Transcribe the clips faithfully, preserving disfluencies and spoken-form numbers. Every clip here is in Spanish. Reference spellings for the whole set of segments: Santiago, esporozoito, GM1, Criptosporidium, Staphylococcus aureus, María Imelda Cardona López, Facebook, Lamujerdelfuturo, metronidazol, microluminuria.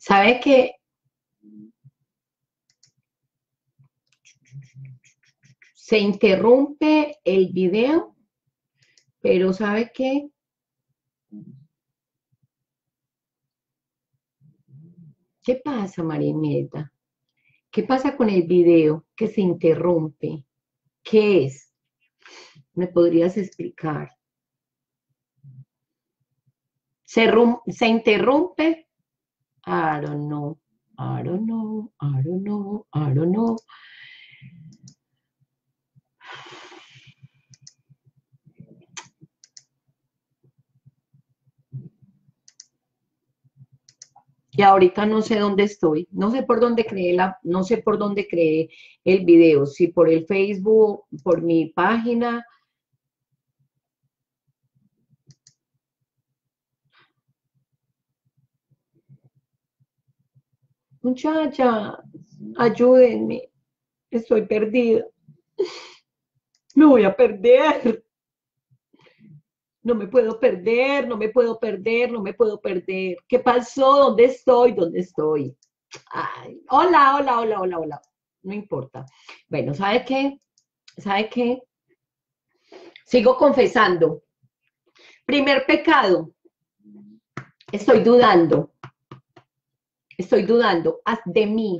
¿Sabes qué? Se interrumpe el video, pero ¿sabes qué? ¿Qué pasa, María Imelda? ¿Qué pasa con el video que se interrumpe? ¿Qué es? ¿Me podrías explicar? ¿Se, se interrumpe? I don't know, I don't know, I don't know, I don't know. Y ahorita no sé dónde estoy, no sé por dónde creé la, no sé por dónde creé el video, si por el Facebook, por mi página. Muchacha, ayúdenme, estoy perdida, me voy a perder, no me puedo perder, no me puedo perder, no me puedo perder, ¿qué pasó? ¿Dónde estoy? ¿Dónde estoy? Ay, hola, hola, hola, hola, hola, no importa. Bueno, ¿sabe qué? ¿Sabe qué? Sigo confesando. Primer pecado, estoy dudando. Estoy dudando de mí,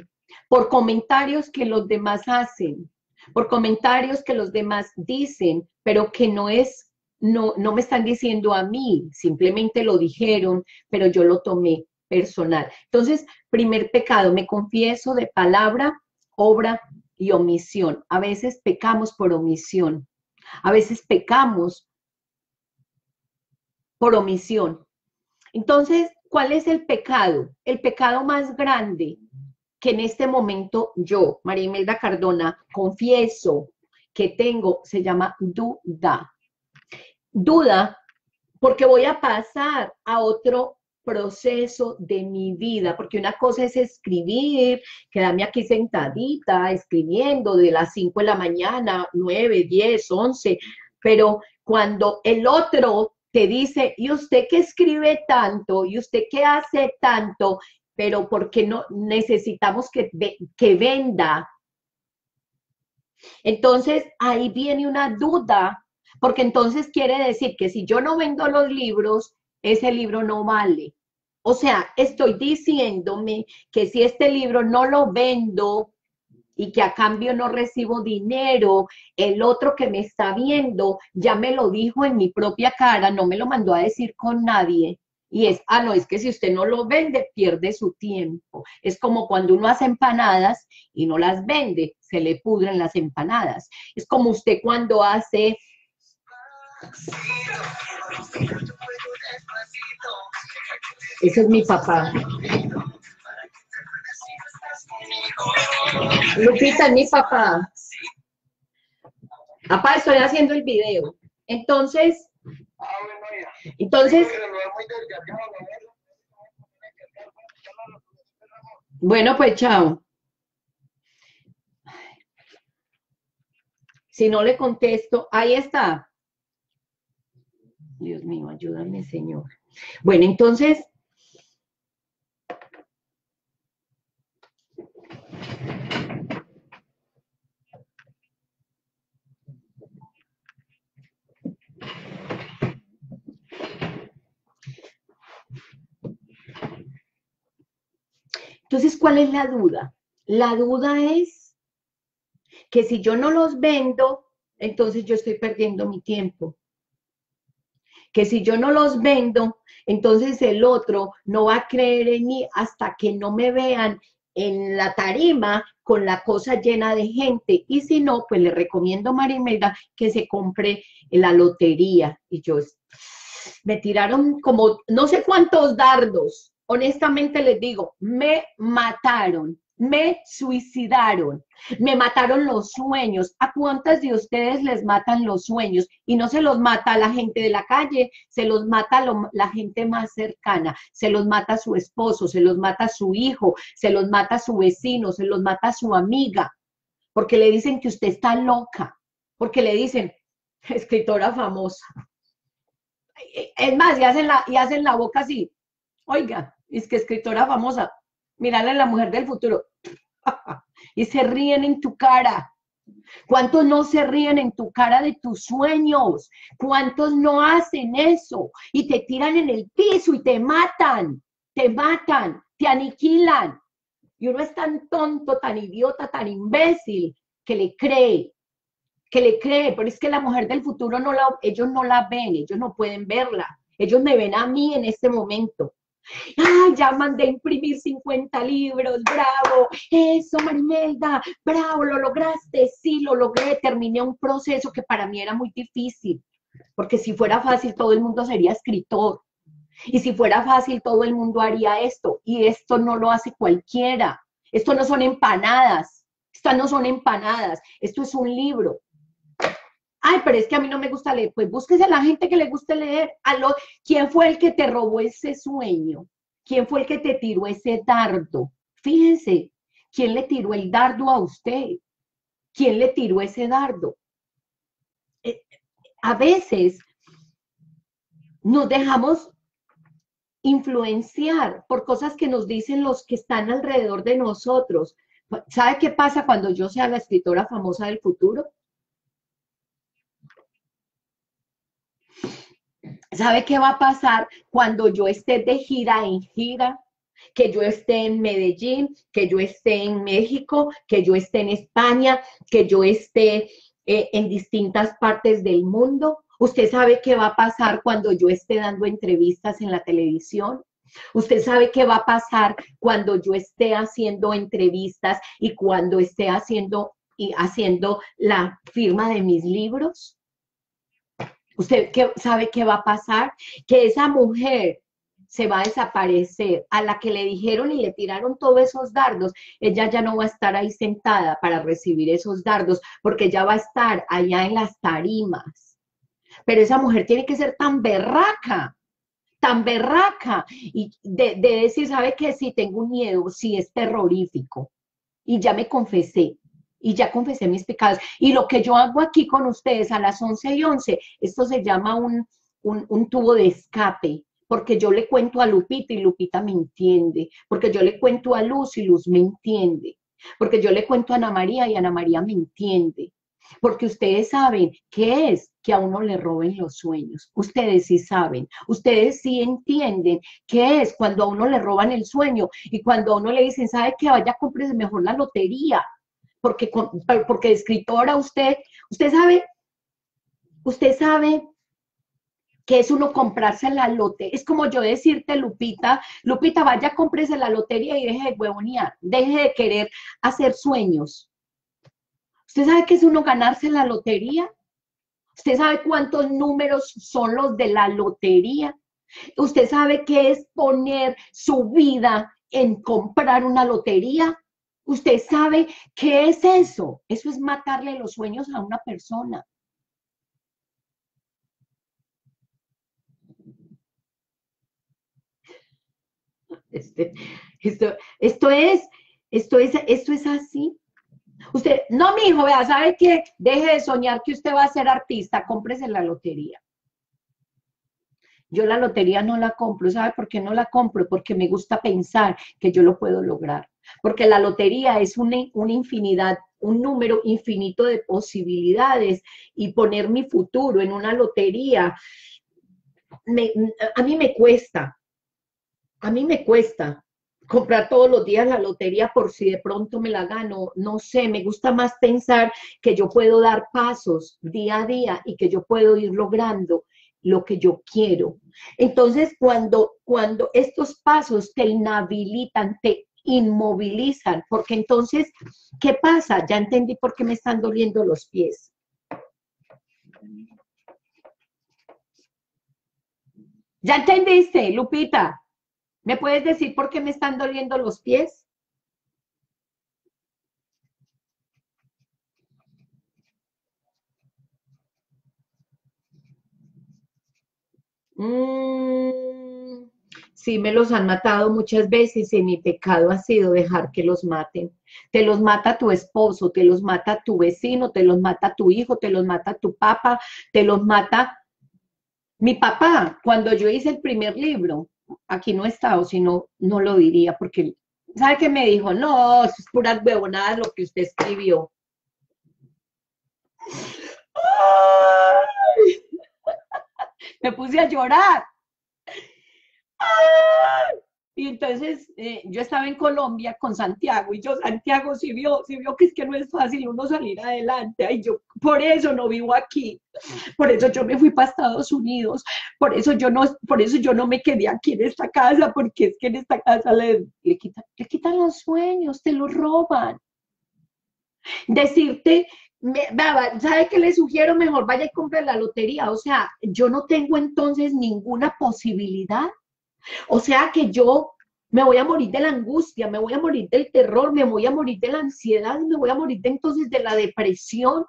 por comentarios que los demás hacen, por comentarios que los demás dicen, pero que no es, no, no me están diciendo a mí, simplemente lo dijeron, pero yo lo tomé personal. Entonces, primer pecado, me confieso de palabra, obra y omisión. A veces pecamos por omisión, a veces pecamos por omisión. Entonces, ¿cuál es el pecado? El pecado más grande que en este momento yo, María Imelda Cardona, confieso que tengo, se llama duda. Duda porque voy a pasar a otro proceso de mi vida, porque una cosa es escribir, quedarme aquí sentadita, escribiendo de las cinco de la mañana, nueve, diez, once, pero cuando el otro te dice, y usted que escribe tanto, y usted que hace tanto, pero porque no necesitamos que, que venda. Entonces, ahí viene una duda, porque entonces quiere decir que si yo no vendo los libros, ese libro no vale. O sea, estoy diciéndome que si este libro no lo vendo, y que a cambio no recibo dinero, el otro que me está viendo ya me lo dijo en mi propia cara, no me lo mandó a decir con nadie. Y es, ah, no, es que si usted no lo vende, pierde su tiempo. Es como cuando uno hace empanadas y no las vende, se le pudren las empanadas. Es como usted cuando hace... Ese es mi papá. Lupita, mi papá. Papá, estoy haciendo el video. Entonces, entonces, bueno, pues chao. Si no le contesto, ahí está. Dios mío, ayúdame, Señor. Bueno, entonces. Entonces, ¿cuál es la duda? La duda es que si yo no los vendo, entonces yo estoy perdiendo mi tiempo. Que si yo no los vendo, entonces el otro no va a creer en mí hasta que no me vean en la tarima con la cosa llena de gente. Y si no, pues le recomiendo a María Imelda que se compre la lotería. Y yo, me tiraron como no sé cuántos dardos. Honestamente les digo, me mataron. me suicidaron, me mataron los sueños. ¿A cuántas de ustedes les matan los sueños? Y no se los mata a la gente de la calle, se los mata a lo, la gente más cercana, se los mata a su esposo, se los mata a su hijo, se los mata a su vecino, se los mata a su amiga, porque le dicen que usted está loca, porque le dicen, escritora famosa. Es más, y hacen la, y hacen la boca así, oiga, es que escritora famosa, mírala en La Mujer del Futuro, y se ríen en tu cara. ¿Cuántos no se ríen en tu cara de tus sueños? ¿Cuántos no hacen eso? Y te tiran en el piso y te matan, te matan, te aniquilan. Y uno es tan tonto, tan idiota, tan imbécil, que le cree, que le cree, pero es que La Mujer del Futuro, no la, ellos no la ven, ellos no pueden verla, ellos me ven a mí en este momento. ¡Ay, ya mandé a imprimir cincuenta libros! ¡Bravo! ¡Eso, María Imelda! ¡Bravo! ¡Lo lograste! Sí, lo logré. Terminé un proceso que para mí era muy difícil. Porque si fuera fácil, todo el mundo sería escritor. Y si fuera fácil, todo el mundo haría esto. Y esto no lo hace cualquiera. Esto no son empanadas. Estas no son empanadas. Esto es un libro. Ay, pero es que a mí no me gusta leer. Pues búsquese a la gente que le guste leer. A lo, ¿quién fue el que te robó ese sueño? ¿Quién fue el que te tiró ese dardo? Fíjense, ¿quién le tiró el dardo a usted? ¿Quién le tiró ese dardo? Eh, a veces nos dejamos influenciar por cosas que nos dicen los que están alrededor de nosotros. ¿Sabe qué pasa cuando yo sea la escritora famosa del futuro? ¿Sabe qué va a pasar cuando yo esté de gira en gira? Que yo esté en Medellín, que yo esté en México, que yo esté en España, que yo esté eh, en distintas partes del mundo. ¿Usted sabe qué va a pasar cuando yo esté dando entrevistas en la televisión? ¿Usted sabe qué va a pasar cuando yo esté haciendo entrevistas y cuando esté haciendo, y haciendo la firma de mis libros? ¿Usted sabe qué va a pasar? Que esa mujer se va a desaparecer, a la que le dijeron y le tiraron todos esos dardos, ella ya no va a estar ahí sentada para recibir esos dardos, porque ya va a estar allá en las tarimas. Pero esa mujer tiene que ser tan berraca, tan berraca, y de, de decir, ¿sabe qué? Sí, tengo un miedo, sí, es terrorífico, y ya me confesé. Y ya confesé mis pecados. Y lo que yo hago aquí con ustedes a las once y once, esto se llama un, un, un tubo de escape, porque yo le cuento a Lupita y Lupita me entiende, porque yo le cuento a Luz y Luz me entiende, porque yo le cuento a Ana María y Ana María me entiende, porque ustedes saben qué es que a uno le roben los sueños. Ustedes sí saben, ustedes sí entienden qué es cuando a uno le roban el sueño y cuando a uno le dicen, ¿sabe qué? Vaya, cómprese mejor la lotería. Porque, porque escritora usted, usted sabe, usted sabe que es uno comprarse la lotería. Es como yo decirte, Lupita, Lupita, vaya, cómprese la lotería y deje de huevonear, deje de querer hacer sueños. ¿Usted sabe que es uno ganarse la lotería? ¿Usted sabe cuántos números son los de la lotería? ¿Usted sabe qué es poner su vida en comprar una lotería? ¿Usted sabe qué es eso? Eso es matarle los sueños a una persona. Este, esto, esto, es, esto, es, esto es así. Usted, no, mi hijo, vea, ¿sabe qué? Deje de soñar que usted va a ser artista, cómprese la lotería. Yo la lotería no la compro, ¿sabe por qué no la compro? Porque me gusta pensar que yo lo puedo lograr. Porque la lotería es una, una infinidad, un número infinito de posibilidades y poner mi futuro en una lotería, me, a mí me cuesta, a mí me cuesta comprar todos los días la lotería por si de pronto me la gano, no sé, me gusta más pensar que yo puedo dar pasos día a día y que yo puedo ir logrando lo que yo quiero. Entonces, cuando, cuando estos pasos te inhabilitan, te inmovilizan, porque entonces, ¿qué pasa? Ya entendí por qué me están doliendo los pies. ¿Ya entendiste, Lupita? ¿Me puedes decir por qué me están doliendo los pies? Mm, sí, me los han matado muchas veces y mi pecado ha sido dejar que los maten. Te los mata tu esposo, te los mata tu vecino, te los mata tu hijo, te los mata tu papá, te los mata mi papá. Cuando yo hice el primer libro, aquí no he estado, sino no lo diría porque... ¿Sabe qué me dijo? No, eso es puras huevonadas lo que usted escribió. ¡Ay! Me puse a llorar. ¡Ay! Y entonces eh, yo estaba en Colombia con Santiago, y yo, Santiago, sí vio, sí vio que es que no es fácil uno salir adelante. Ay, yo por eso no vivo aquí, por eso yo me fui para Estados Unidos, por eso yo no, por eso yo no me quedé aquí en esta casa, porque es que en esta casa le, le, quitan, le quitan los sueños, te los roban. Decirte, me, ¿sabe qué le sugiero? Mejor vaya y compre la lotería. O sea, yo no tengo entonces ninguna posibilidad. O sea que yo me voy a morir de la angustia, me voy a morir del terror, me voy a morir de la ansiedad, me voy a morir de, entonces de la depresión,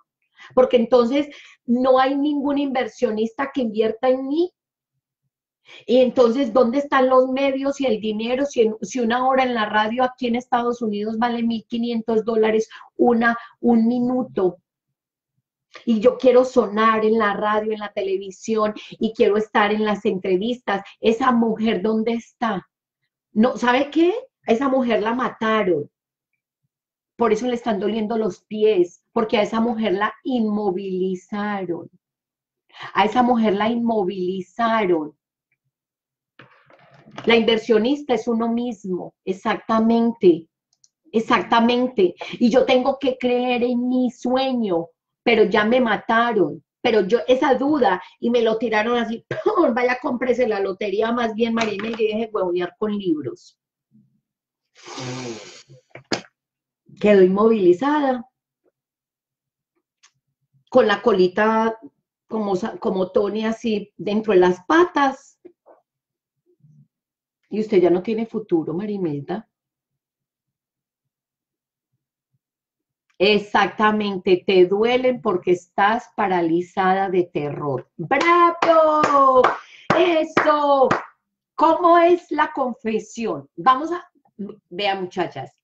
porque entonces no hay ningún inversionista que invierta en mí. Y entonces, ¿dónde están los medios y el dinero? Si, en, si una hora en la radio aquí en Estados Unidos vale mil quinientos dólares una, un minuto. Y yo quiero sonar en la radio, en la televisión, y quiero estar en las entrevistas. Esa mujer, ¿dónde está? No, ¿sabe qué? A esa mujer la mataron. Por eso le están doliendo los pies, porque a esa mujer la inmovilizaron. A esa mujer la inmovilizaron. La inversionista es uno mismo, exactamente. Exactamente. Y yo tengo que creer en mi sueño. Pero ya me mataron, pero yo esa duda, y me lo tiraron así, ¡pum! Vaya, cómprese la lotería más bien, María Imelda, y deje huevonear con libros. Quedó inmovilizada, con la colita como, como Tony así dentro de las patas, y usted ya no tiene futuro, María Imelda. Exactamente, te duelen porque estás paralizada de terror. ¡Bravo! ¡Eso! ¿Cómo es la confesión? Vamos a... Vean, muchachas,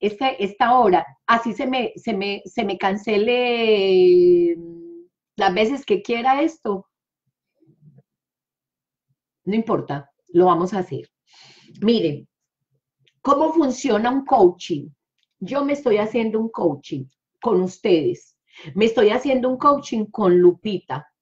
este, esta hora, así se me, se, me, se me cancele las veces que quiera esto. No importa, lo vamos a hacer. Miren, ¿cómo funciona un coaching? Yo me estoy haciendo un coaching con ustedes. Me estoy haciendo un coaching con Lupita.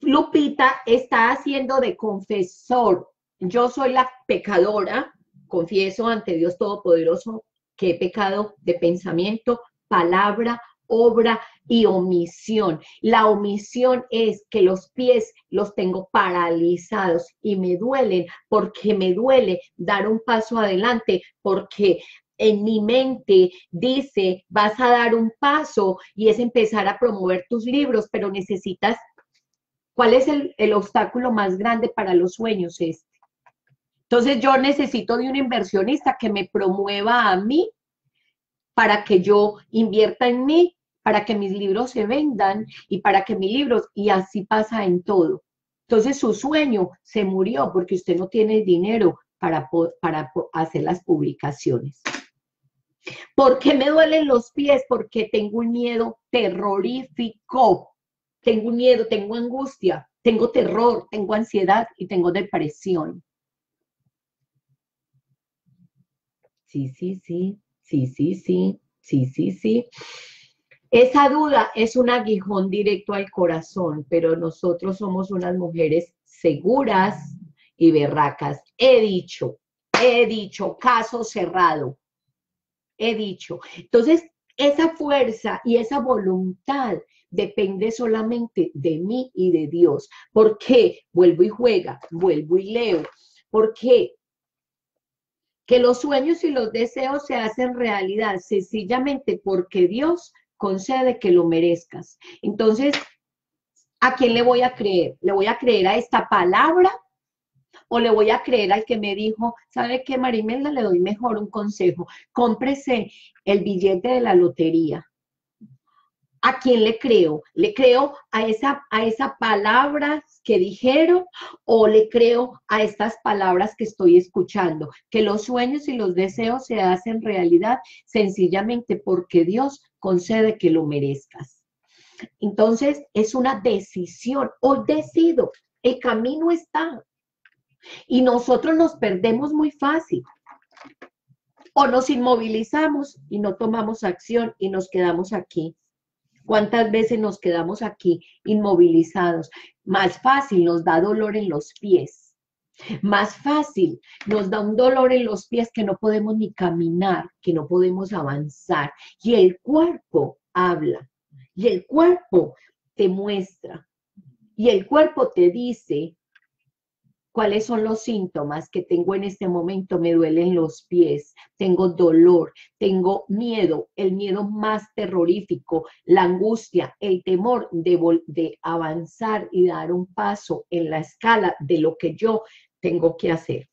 Lupita está haciendo de confesor. Yo soy la pecadora. Confieso ante Dios Todopoderoso que he pecado de pensamiento, palabra, obra y omisión. La omisión es que los pies los tengo paralizados y me duelen porque me duele dar un paso adelante, porque en mi mente dice, vas a dar un paso y es empezar a promover tus libros, pero necesitas... ¿Cuál es el, el obstáculo más grande para los sueños? Este. Entonces yo necesito de un inversionista que me promueva a mí para que yo invierta en mí, para que mis libros se vendan y para que mis libros, y así pasa en todo. Entonces su sueño se murió porque usted no tiene dinero para, para hacer las publicaciones. ¿Por qué me duelen los pies? Porque tengo un miedo terrorífico. Tengo un miedo, tengo angustia, tengo terror, tengo ansiedad y tengo depresión. Sí, sí, sí. Sí, sí, sí, sí, sí, sí. Esa duda es un aguijón directo al corazón, pero nosotros somos unas mujeres seguras y berracas. He dicho, he dicho, caso cerrado. He dicho. Entonces, esa fuerza y esa voluntad depende solamente de mí y de Dios. ¿Por qué? Vuelvo y juega, vuelvo y leo. ¿Por qué? Que los sueños y los deseos se hacen realidad sencillamente porque Dios concede que lo merezcas. Entonces, ¿a quién le voy a creer? ¿Le voy a creer a esta palabra? ¿O le voy a creer al que me dijo, ¿sabe qué, María Imelda? Le doy mejor un consejo. Cómprese el billete de la lotería. ¿A quién le creo? ¿Le creo a esa, a esa palabra que dijeron o le creo a estas palabras que estoy escuchando? Que los sueños y los deseos se hacen realidad sencillamente porque Dios concede que lo merezcas. Entonces, es una decisión. Hoy decido. El camino está. Y nosotros nos perdemos muy fácil. O nos inmovilizamos y no tomamos acción y nos quedamos aquí. ¿Cuántas veces nos quedamos aquí inmovilizados? Más fácil nos da dolor en los pies. Más fácil nos da un dolor en los pies que no podemos ni caminar, que no podemos avanzar. Y el cuerpo habla. Y el cuerpo te muestra. Y el cuerpo te dice cuáles son los síntomas que tengo en este momento. Me duelen los pies, tengo dolor, tengo miedo, el miedo más terrorífico, la angustia, el temor de, de avanzar y dar un paso en la escala de lo que yo tengo que hacer.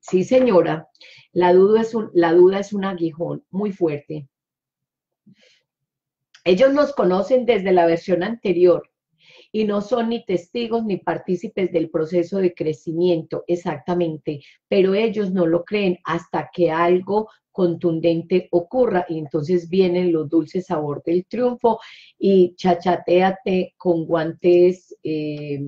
Sí, señora, la duda es un, la duda es un aguijón muy fuerte. Ellos nos conocen desde la versión anterior. Y no son ni testigos ni partícipes del proceso de crecimiento, exactamente, pero ellos no lo creen hasta que algo contundente ocurra y entonces vienen los dulces sabor del triunfo y chachateate con guantes, eh,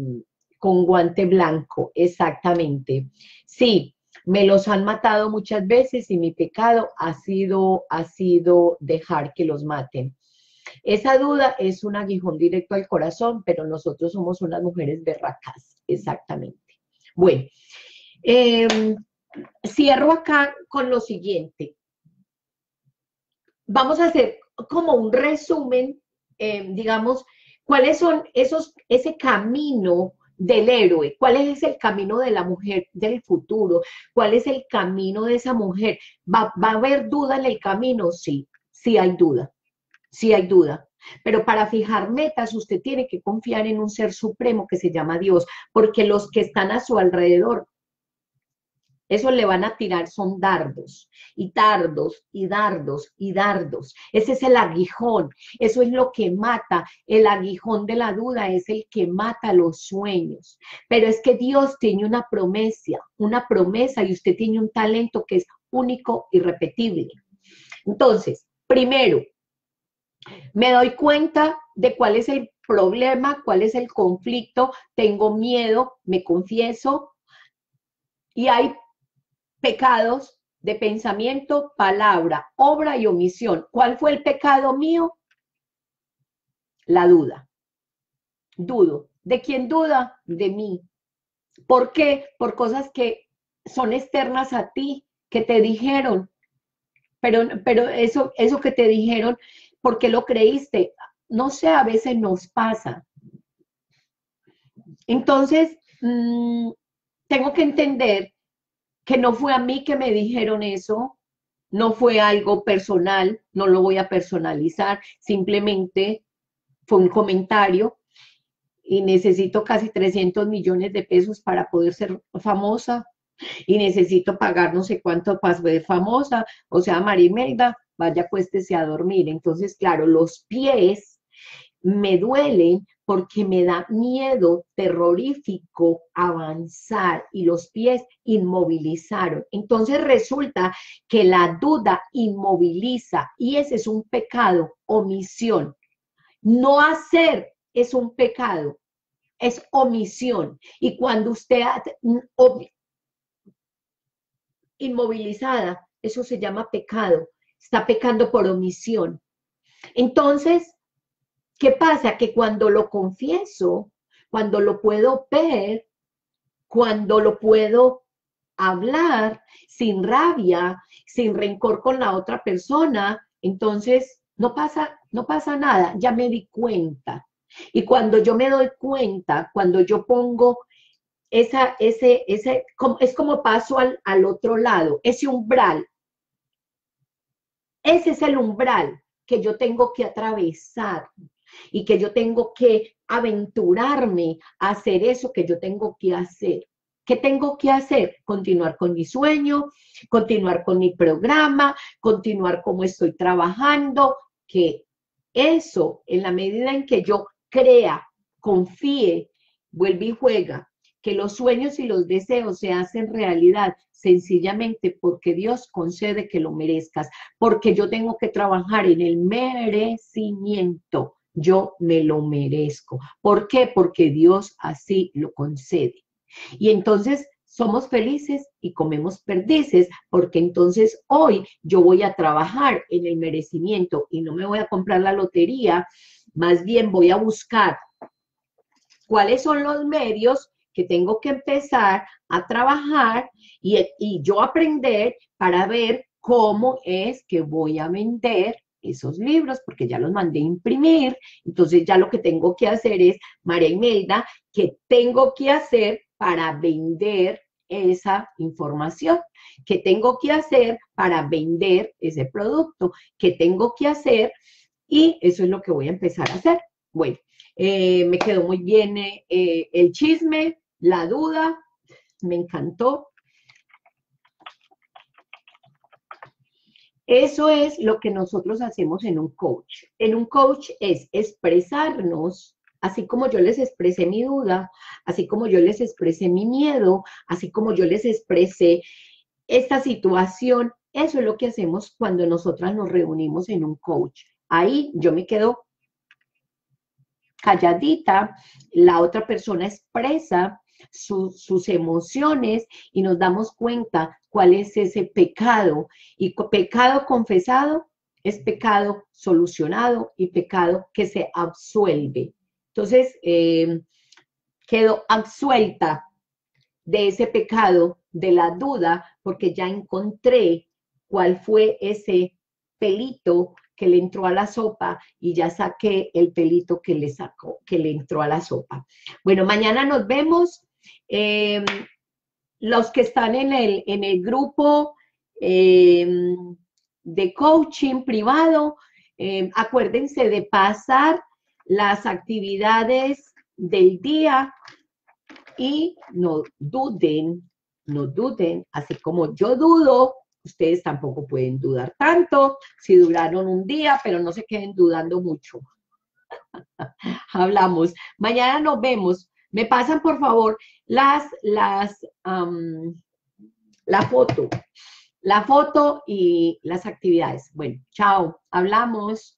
con guante blanco, exactamente. Sí, me los han matado muchas veces y mi pecado ha sido, ha sido dejar que los maten. Esa duda es un aguijón directo al corazón, pero nosotros somos unas mujeres berracas, exactamente. Bueno, eh, cierro acá con lo siguiente. Vamos a hacer como un resumen, eh, digamos, cuáles son esos, ese camino del héroe, cuál es el camino de la mujer del futuro, cuál es el camino de esa mujer. ¿Va, va a haber duda en el camino? Sí, sí hay duda. Sí hay duda, pero para fijar metas usted tiene que confiar en un ser supremo que se llama Dios, porque los que están a su alrededor, esos le van a tirar son dardos, y dardos, y dardos, y dardos. Ese es el aguijón, eso es lo que mata, el aguijón de la duda es el que mata los sueños. Pero es que Dios tiene una promesa, una promesa, y usted tiene un talento que es único y repetible. Entonces, primero, me doy cuenta de cuál es el problema, cuál es el conflicto, tengo miedo, me confieso, y hay pecados de pensamiento, palabra, obra y omisión. ¿Cuál fue el pecado mío? La duda. Dudo. ¿De quién duda? De mí. ¿Por qué? Por cosas que son externas a ti, que te dijeron, pero, pero eso, eso que te dijeron... ¿Por qué lo creíste? No sé, a veces nos pasa. Entonces, mmm, tengo que entender que no fue a mí que me dijeron eso, no fue algo personal, no lo voy a personalizar, simplemente fue un comentario y necesito casi trescientos millones de pesos para poder ser famosa y necesito pagar no sé cuánto para ser famosa, o sea, María Imelda, vaya, acuéstese a dormir. Entonces, claro, los pies me duelen porque me da miedo terrorífico avanzar y los pies inmovilizaron. Entonces resulta que la duda inmoviliza y ese es un pecado, omisión. No hacer es un pecado, es omisión. Y cuando usted inmovilizada, eso se llama pecado. Está pecando por omisión. Entonces, ¿qué pasa? Que cuando lo confieso, cuando lo puedo ver, cuando lo puedo hablar sin rabia, sin rencor con la otra persona, entonces no pasa, no pasa nada, ya me di cuenta. Y cuando yo me doy cuenta, cuando yo pongo esa, ese, ese, es como paso al, al otro lado, ese umbral. Ese es el umbral que yo tengo que atravesar y que yo tengo que aventurarme a hacer eso que yo tengo que hacer. ¿Qué tengo que hacer? Continuar con mi sueño, continuar con mi programa, continuar como estoy trabajando, que Eso, en la medida en que yo crea, confíe, vuelve y juega, que los sueños y los deseos se hacen realidad sencillamente porque Dios concede que lo merezcas, porque yo tengo que trabajar en el merecimiento. Yo me lo merezco. ¿Por qué? Porque Dios así lo concede. Y entonces somos felices y comemos perdices, porque entonces hoy yo voy a trabajar en el merecimiento y no me voy a comprar la lotería, más bien voy a buscar cuáles son los medios que tengo que empezar a trabajar y, y yo aprender para ver cómo es que voy a vender esos libros, porque ya los mandé a imprimir. Entonces ya lo que tengo que hacer es, María Imelda, ¿qué tengo que hacer para vender esa información? ¿Qué tengo que hacer para vender ese producto? ¿Qué tengo que hacer? Y eso es lo que voy a empezar a hacer. Bueno, eh, me quedó muy bien eh, el chisme, la duda, me encantó. Eso es lo que nosotros hacemos en un coach. En un coach es expresarnos, así como yo les expresé mi duda, así como yo les expresé mi miedo, así como yo les expresé esta situación. Eso es lo que hacemos cuando nosotras nos reunimos en un coach. Ahí yo me quedo calladita, la otra persona expresa Su, sus emociones y nos damos cuenta cuál es ese pecado. Y pecado confesado es pecado solucionado y pecado que se absuelve. Entonces, eh, quedo absuelta de ese pecado, de la duda, porque ya encontré cuál fue ese pelito que le entró a la sopa y ya saqué el pelito que le sacó, que le entró a la sopa. Bueno, mañana nos vemos. Eh, los que están en el, en el grupo eh, de coaching privado, eh, acuérdense de pasar las actividades del día y no duden, no duden, así como yo dudo, ustedes tampoco pueden dudar tanto. Si duraron un día, pero no se queden dudando mucho. Hablamos. Mañana nos vemos. Me pasan, por favor, las, las, um, la foto, la foto y las actividades. Bueno, chao, hablamos.